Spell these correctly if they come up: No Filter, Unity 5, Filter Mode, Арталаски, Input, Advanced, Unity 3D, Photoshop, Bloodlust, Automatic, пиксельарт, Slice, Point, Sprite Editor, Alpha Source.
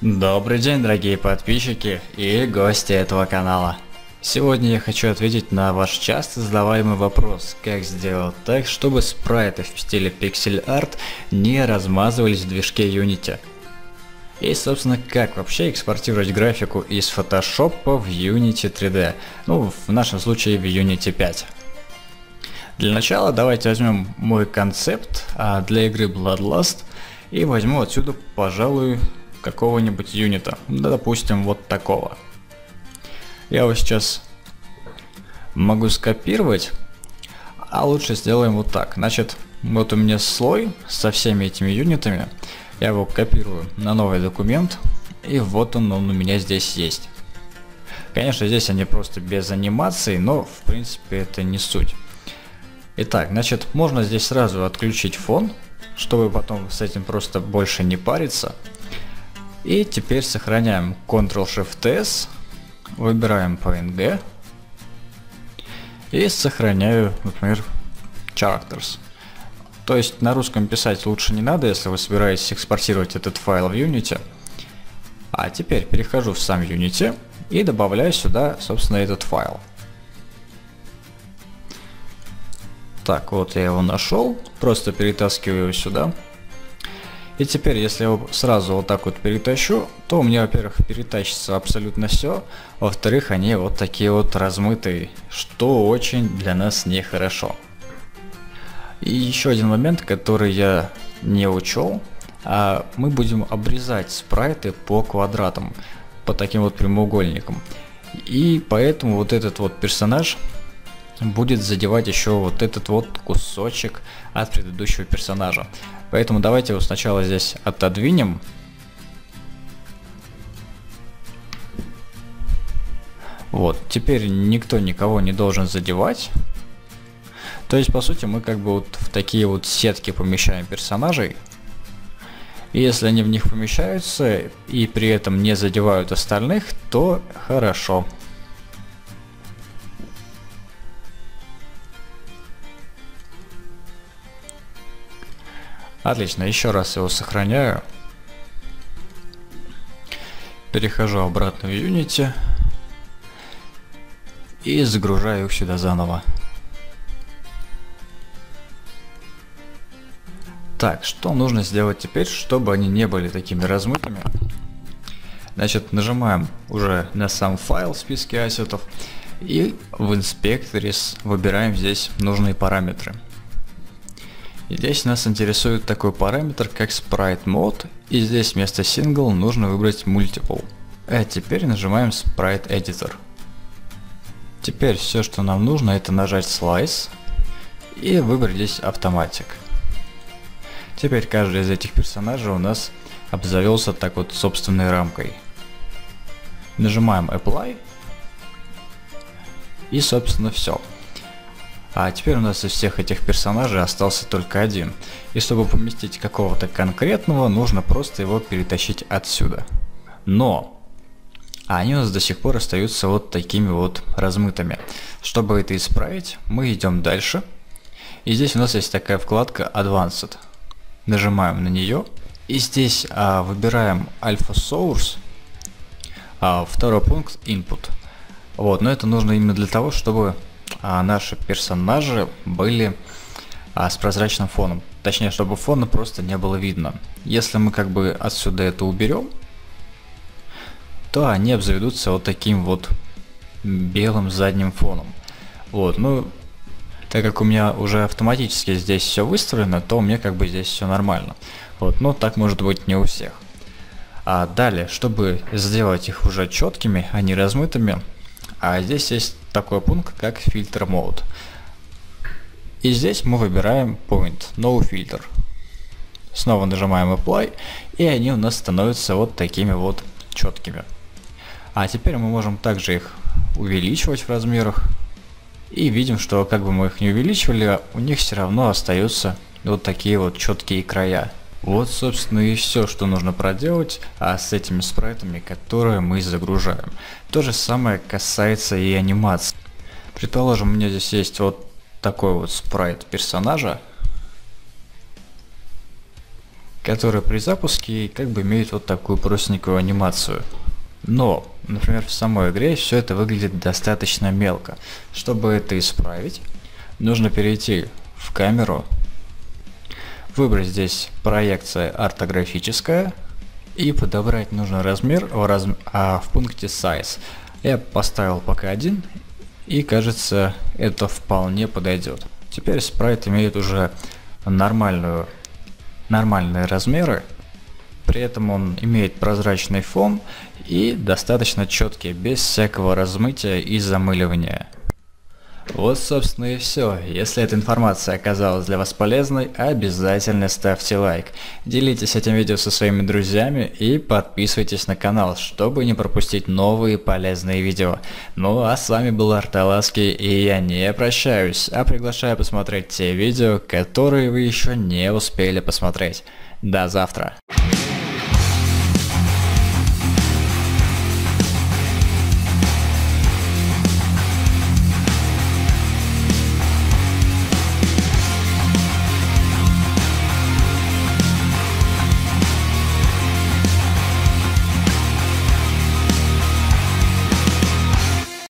Добрый день, дорогие подписчики и гости этого канала. Сегодня я хочу ответить на ваш часто задаваемый вопрос, как сделать так, чтобы спрайты в стиле пиксель арт не размазывались в движке Unity. И собственно, как вообще экспортировать графику из Photoshop в Unity 3D, ну в нашем случае в Unity 5. Для начала давайте возьмем мой концепт для игры Bloodlust и возьму отсюда, пожалуй, какого-нибудь юнита, да, допустим, вот такого. Я его сейчас могу скопировать, а лучше сделаем вот так. Значит, вот у меня слой со всеми этими юнитами, я его копирую на новый документ, и вот он у меня здесь есть. Конечно, здесь они просто без анимации, но в принципе это не суть. Итак, значит, можно здесь сразу отключить фон, чтобы потом с этим просто больше не париться. И теперь сохраняем Ctrl-Shift-S, выбираем PNG и сохраняю, например, Characters. То есть на русском писать лучше не надо, если вы собираетесь экспортировать этот файл в Unity. А теперь перехожу в сам Unity и добавляю сюда, собственно, этот файл. Так, вот я его нашел, просто перетаскиваю его сюда. И теперь, если я его сразу вот так вот перетащу, то у меня, во-первых, перетащится абсолютно все, во-вторых, они вот такие вот размытые, что очень для нас нехорошо. И еще один момент, который я не учел, мы будем обрезать спрайты по квадратам, по таким вот прямоугольникам. И поэтому вот этот вот персонаж будет задевать еще вот этот вот кусочек от предыдущего персонажа. Поэтому давайте его сначала здесь отодвинем. Вот, теперь никто никого не должен задевать. То есть, по сути, мы как бы вот в такие вот сетки помещаем персонажей. И если они в них помещаются и при этом не задевают остальных, то хорошо. Отлично, еще раз его сохраняю. Перехожу обратно в Unity и загружаю их сюда заново. Так, что нужно сделать теперь, чтобы они не были такими размытыми? Значит, нажимаем уже на сам файл в списке ассетов и в инспекторе выбираем здесь нужные параметры. И здесь нас интересует такой параметр, как Sprite Mode, и здесь вместо Single нужно выбрать Multiple. А теперь нажимаем Sprite Editor. Теперь все, что нам нужно, это нажать Slice и выбрать здесь Automatic. Теперь каждый из этих персонажей у нас обзавелся так вот собственной рамкой. Нажимаем Apply и собственно все. А теперь у нас из всех этих персонажей остался только один. И чтобы поместить какого-то конкретного, нужно просто его перетащить отсюда. Но они у нас до сих пор остаются вот такими вот размытыми. Чтобы это исправить, мы идем дальше. И здесь у нас есть такая вкладка Advanced. Нажимаем на нее. И здесь выбираем Alpha Source, второй пункт Input. Вот, но это нужно именно для того, чтобы наши персонажи были с прозрачным фоном, точнее, чтобы фона просто не было видно. Если мы как бы отсюда это уберем, то они обзаведутся вот таким вот белым задним фоном. Вот, ну, так как у меня уже автоматически здесь все выставлено, то у меня как бы здесь все нормально. Вот, но так может быть не у всех. А далее, чтобы сделать их уже четкими, а не размытыми, а здесь есть такой пункт, как Filter Mode. И здесь мы выбираем Point, No Filter. Снова нажимаем Apply, и они у нас становятся вот такими вот четкими. А теперь мы можем также их увеличивать в размерах. И видим, что как бы мы их не увеличивали, у них все равно остаются вот такие вот четкие края. Вот, собственно, и все, что нужно проделать с этими спрайтами, которые мы загружаем. То же самое касается и анимации. Предположим, у меня здесь есть вот такой вот спрайт персонажа, которые при запуске как бы имеют вот такую простенькую анимацию. Но, например, в самой игре все это выглядит достаточно мелко. Чтобы это исправить, нужно перейти в камеру, выбрать здесь проекция ортографическая и подобрать нужный размер в пункте Size. Я поставил пока 1, и кажется, это вполне подойдет. Теперь спрайт имеет уже нормальные размеры, при этом он имеет прозрачный фон и достаточно четкий, без всякого размытия и замыливания. Вот, собственно, и все. Если эта информация оказалась для вас полезной, обязательно ставьте лайк, делитесь этим видео со своими друзьями и подписывайтесь на канал, чтобы не пропустить новые полезные видео. Ну а с вами был Арталаски, и я не прощаюсь, а приглашаю посмотреть те видео, которые вы еще не успели посмотреть. До завтра!